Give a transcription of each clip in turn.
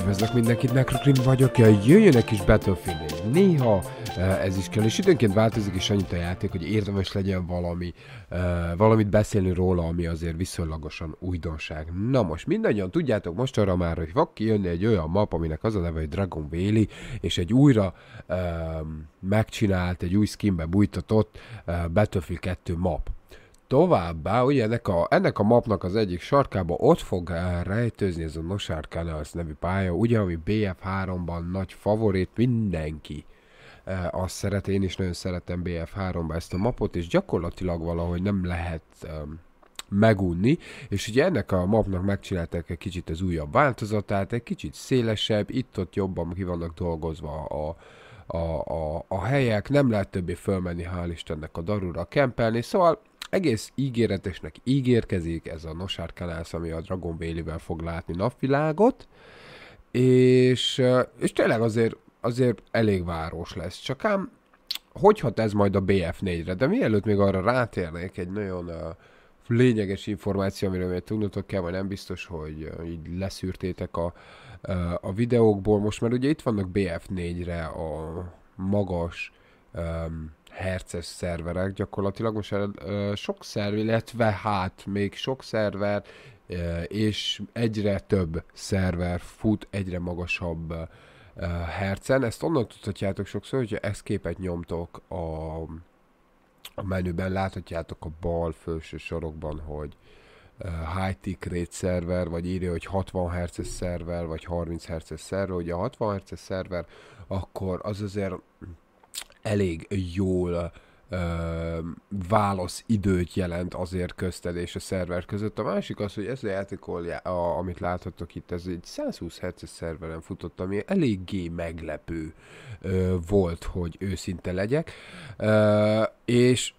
Üdvözlök mindenkit, nekrokrim vagyok, jöjjön egy kis Battlefield. Néha ez is kell, és időnként változik is annyit a játék, hogy érdemes legyen valamit beszélni róla, ami azért viszonylagosan újdonság. Na most mindannyian tudjátok most arra már, hogy fog kijönni egy olyan map, aminek az a neve, hogy Dragon Vale, és egy újra megcsinált, egy új skinbe bújtatott Battlefield 2 map. Továbbá, ugye ennek a mapnak az egyik sarkába ott fog rejtőzni ez a Noshahr Canals nevű pálya, ugye, ami BF3-ban nagy favorit, mindenki azt szeret, én is nagyon szeretem BF3-ban ezt a mapot, és gyakorlatilag valahogy nem lehet megunni, és ugye ennek a mapnak megcsinálták egy kicsit az újabb változatát, egy kicsit szélesebb, itt-ott jobban ki vannak dolgozva a helyek, nem lehet többé fölmenni, hál' Istennek, a darura kempelni, szóval egész ígéretesnek ígérkezik ez a Noshahr Canals, ami a Dragon Valley-vel fog látni napvilágot, és tényleg azért elég város lesz, csak ám hogy hat ez majd a BF4-re, de mielőtt még arra rátérnék, egy nagyon lényeges információ, amiről még tudnotok kell, vagy nem biztos, hogy így leszűrtétek a videókból, most már ugye itt vannak BF4-re a magas herces szerverek gyakorlatilag, most sok szerv, illetve még sok szerver, és egyre több szerver fut egyre magasabb hercen. Ezt onnan tudhatjátok sokszor, hogyha ezt képet nyomtok a menüben, láthatjátok a bal felső sorokban, hogy high tick rate szerver, vagy írja, hogy 60 herces szerver, vagy 30 herces szerver. Ugye a 60 herces szerver, akkor az azért elég jól válaszidőt jelent azért közted és a szerver között. A másik az, hogy ez a játékon, amit láthatok itt, ez egy 120 Hz-es szerveren futott, ami eléggé meglepő volt, hogy őszinte legyek. És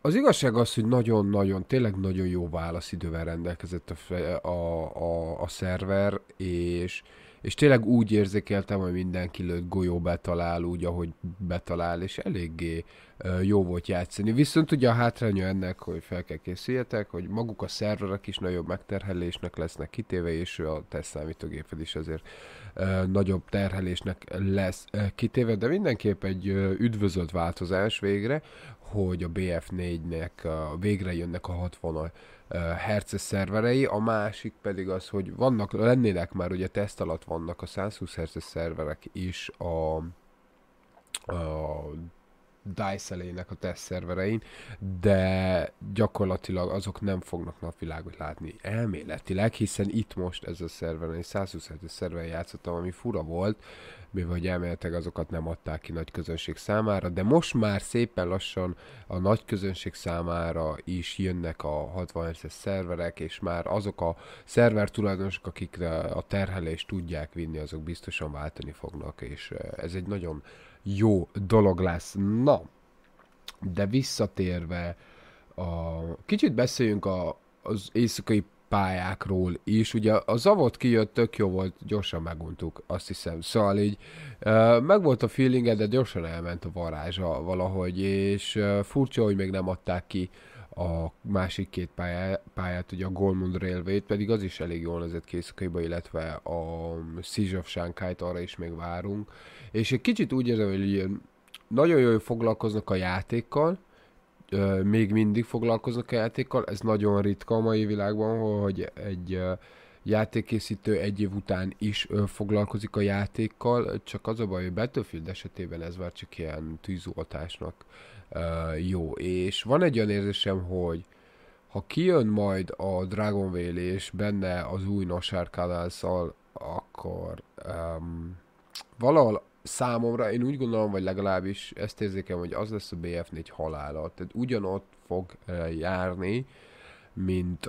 az igazság az, hogy nagyon-nagyon, tényleg nagyon jó válaszidővel rendelkezett a szerver, és tényleg úgy érzékeltem, hogy mindenki lőtt golyó betalál úgy, ahogy betalál, és eléggé jó volt játszani. Viszont ugye a hátránya ennek, hogy fel kell készüljetek, hogy maguk a szerverek is nagyobb megterhelésnek lesznek kitéve, és a te számítógéped is azért nagyobb terhelésnek lesz kitéve, de mindenképp egy üdvözölt változás végre, hogy a BF4-nek végre jönnek a 60 Hz-es szerverei, a másik pedig az, hogy lennének már, ugye teszt alatt vannak a 120 Hz-es szerverek is a DICE-elének a teszt szerverein, de gyakorlatilag azok nem fognak napvilágot látni elméletileg, hiszen itt most ez a szerveren, 120 Hz-es szerveren játszottam, ami fura volt, mivel elméletileg azokat nem adták ki nagy közönség számára, de most már szépen lassan a nagy közönség számára is jönnek a 60 Hz-es szerverek, és már azok a szerver tulajdonosok, akik a terhelést tudják vinni, azok biztosan váltani fognak, és ez egy nagyon jó dolog lesz. Na, de visszatérve, kicsit beszéljünk az éjszakai pályákról is. Ugye a Zavod kijött, tök jó volt, gyorsan meguntuk, azt hiszem. Szóval így meg volt a feelinge, de gyorsan elment a varázsa valahogy, és furcsa, hogy még nem adták ki a másik két pályát, ugye a Golmund Railway-t, pedig az is elég jól nézett ki éjszakaiba, illetve a Siege of Shanghai-t, arra is még várunk. És egy kicsit úgy érzem, hogy nagyon jól foglalkoznak a játékkal, még mindig foglalkoznak a játékkal, ez nagyon ritka a mai világban, hogy egy játékészítő egy év után is foglalkozik a játékkal, csak az a baj, hogy Battlefield esetében ez már csak ilyen tűzoltásnak jó, és van egy olyan érzésem, hogy ha kijön majd a Dragon Vale és benne az új Noshahr Canals-szal, akkor valahol számomra, én úgy gondolom, vagy legalábbis ezt érzékelem, hogy az lesz a BF4 halála, tehát ugyanott fog járni, mint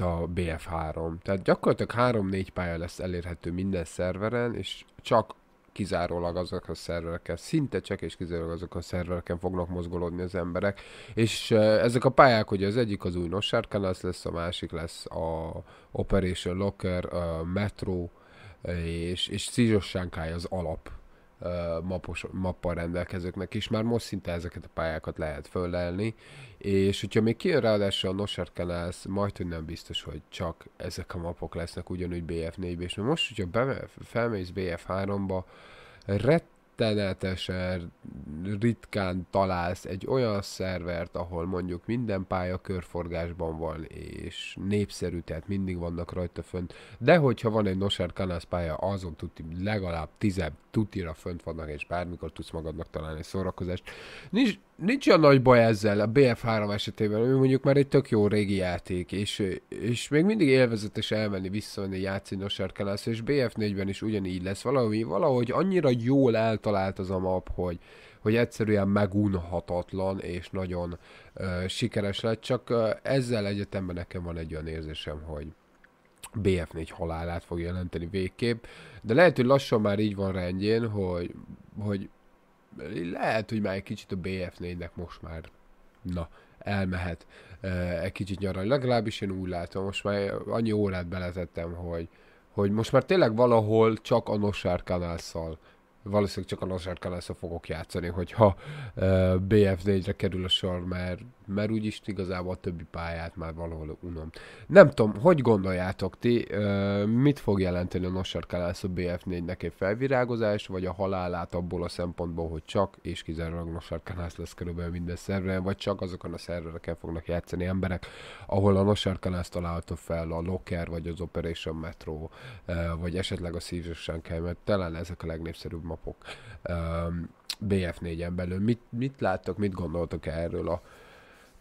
a BF3. Tehát gyakorlatilag 3-4 pálya lesz elérhető minden szerveren, és csak kizárólag azok a szervereken, szinte csak és kizárólag azok a szervereken fognak mozgolódni az emberek. És ezek a pályák, hogy az egyik az új Noshahr Canals lesz, a másik lesz a Operation Locker, a Metro, és Siege of Shanghai az alap mappal rendelkezőknek is. Már most szinte ezeket a pályákat lehet föllelni, és hogyha még kijön ráadással a Noshahr Canals, majd hogy nem biztos, hogy csak ezek a mapok lesznek ugyanúgy BF4-be, és most, hogyha felmész BF3-ba, rettenetesen ritkán találsz egy olyan szervert, ahol mondjuk minden pálya körforgásban van, és népszerű, tehát mindig vannak rajta fönt. De hogyha van egy Noshahr Canals pálya, azon tuti legalább 10 tutira fönt vannak, és bármikor tudsz magadnak találni egy szórakozást. Nincs olyan nagy baj ezzel a BF3 esetében, ami mondjuk már egy tök jó régi játék, és még mindig élvezetes elmenni, visszamenni, játszani Noshahr Canalsra, és BF4-ben is ugyanígy lesz. Valahogy annyira jól eltalált az a map, hogy egyszerűen megunhatatlan, és nagyon sikeres lett, csak ezzel egyetemben nekem van egy olyan érzésem, hogy BF4 halálát fog jelenteni végképp, de lehet, hogy lassan már így van rendjén, hogy lehet, hogy már egy kicsit a BF4-nek most már elmehet egy kicsit nyaralni. Legalábbis én úgy látom, most már annyi órát beletettem, hogy most már tényleg valahol csak a Noshahr Canalssal, valószínűleg csak a Noshahr Canalssal fogok játszani, hogyha BF4-re kerül a sor, mert úgyis igazából a többi pályát már valahol unom. Nem tudom, hogy gondoljátok ti, mit fog jelenteni a Noshahr Canals a BF4-nek, egy felvirágozás, vagy a halálát abból a szempontból, hogy csak és kizárólag Noshahr Canals lesz körülbelül minden szerveren, vagy csak azokon a szervereken fognak játszani emberek, ahol a Noshahr Canals található fel, a Locker, vagy az Operation Metro, vagy esetleg a Szívesen kell, mert talán ezek a legnépszerűbb mapok BF4-en belül. Mit láttok, mit gondoltok erről a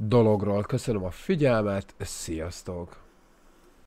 dologról? Köszönöm a figyelmet, sziasztok!